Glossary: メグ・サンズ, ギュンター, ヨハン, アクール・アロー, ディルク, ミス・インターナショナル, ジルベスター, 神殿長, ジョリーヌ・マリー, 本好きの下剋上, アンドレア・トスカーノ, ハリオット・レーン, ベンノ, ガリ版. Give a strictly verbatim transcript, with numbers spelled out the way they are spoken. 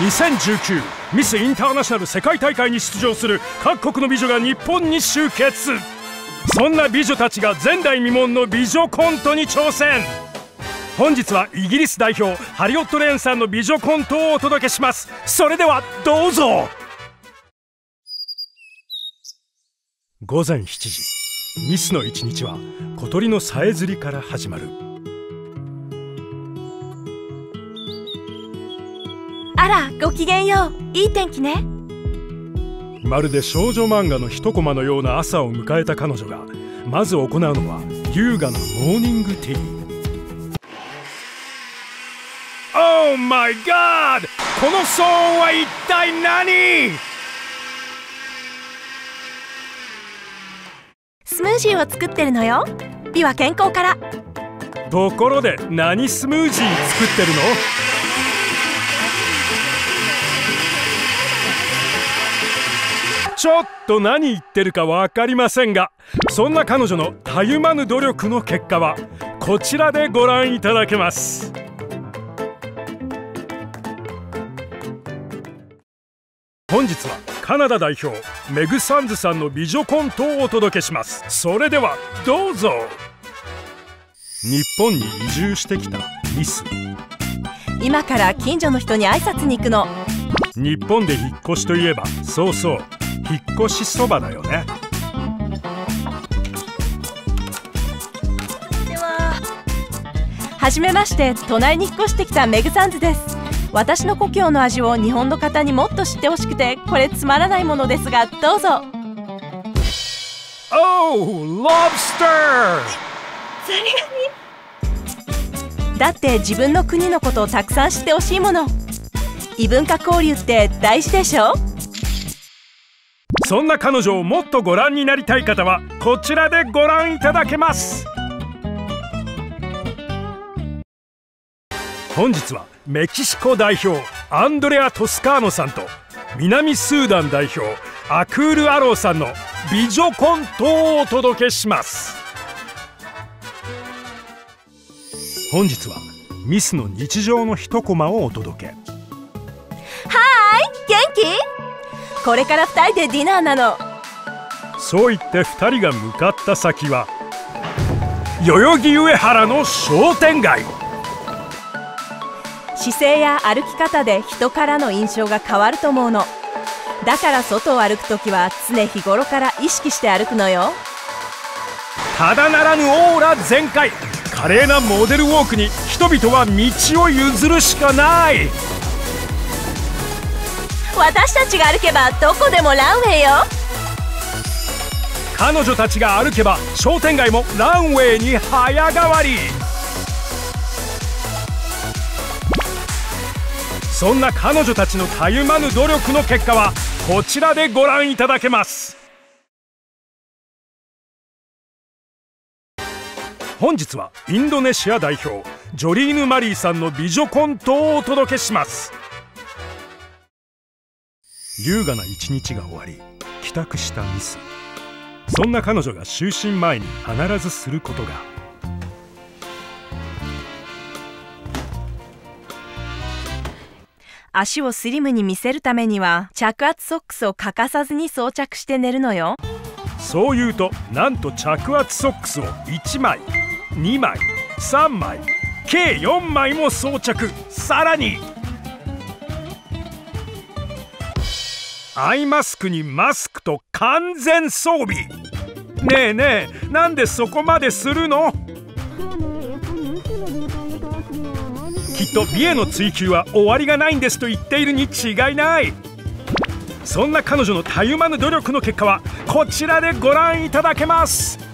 にせんじゅうきゅうミス・インターナショナル世界大会に出場する各国の美女が日本に集結。そんな美女たちが前代未聞の美女コントに挑戦。本日はイギリス代表ハリオット・レーンさんの美女コントをお届けします。それではどうぞ。午前しちじ、ミスの一日は小鳥のさえずりから始まる。あら、ごきげんよう。いい天気ね。まるで少女漫画の一コマのような朝を迎えた彼女がまず行うのは優雅なモーニングティー。Oh my god! この騒音は一体何？スムージーを作ってるのよ。美は健康から。ところで何スムージー作ってるの？ちょっと何言ってるか分かりませんが、そんな彼女のたゆまぬ努力の結果はこちらでご覧いただけます。本日はカナダ代表メグ・サンズさんの美女コントをお届けします。それではどうぞ。日本に移住してきたミス。今から近所の人に挨拶に行くの。日本で引っ越しといえば、そうそう、引っ越しそばだよね。では、はじめまして、都内に引っ越してきたメグ・サンズです。私の故郷の味を日本の方にもっと知ってほしくて、これつまらないものですがどうぞ。Oh, lobster! だって自分の国のことをたくさん知ってほしいもの。異文化交流って大事でしょ。そんな彼女をもっとご覧になりたい方はこちらでご覧いただけます。本日はメキシコ代表アンドレア・トスカーノさんと南スーダン代表アクール・アローさんの美女コントをお届けします。本日はミスの日常の一コマをお届け。はーい、元気？これからふたりでディナーなの。そう言ってふたりが向かった先は代々木上原の商店街。姿勢や歩き方で人からの印象が変わると思うの。だから外を歩くときは常日頃から意識して歩くのよ。ただならぬオーラ全開、華麗なモデルウォークに人々は道を譲るしかない。私たちが歩けばどこでもランウェイよ。彼女たちが歩けば商店街もランウェイに早変わり。そんな彼女たちのたゆまぬ努力の結果はこちらでご覧いただけます。本日はインドネシア代表ジョリーヌ・マリーさんの美女コントをお届けします。優雅な一日が終わり帰宅したミス。そんな彼女が就寝前に必ずすることが。足をスリムに見せるためには着圧ソックスを欠かさずに装着して寝るのよ。そう言うと、なんと着圧ソックスをいちまい、にまい、さんまい、計よんまいも装着。さらにアイマスクにマスクと完全装備。ねえねえ、なんでそこまでするの？きっと美への追求は終わりがないんですと言っているに違いない。そんな彼女のたゆまぬ努力の結果はこちらでご覧いただけます。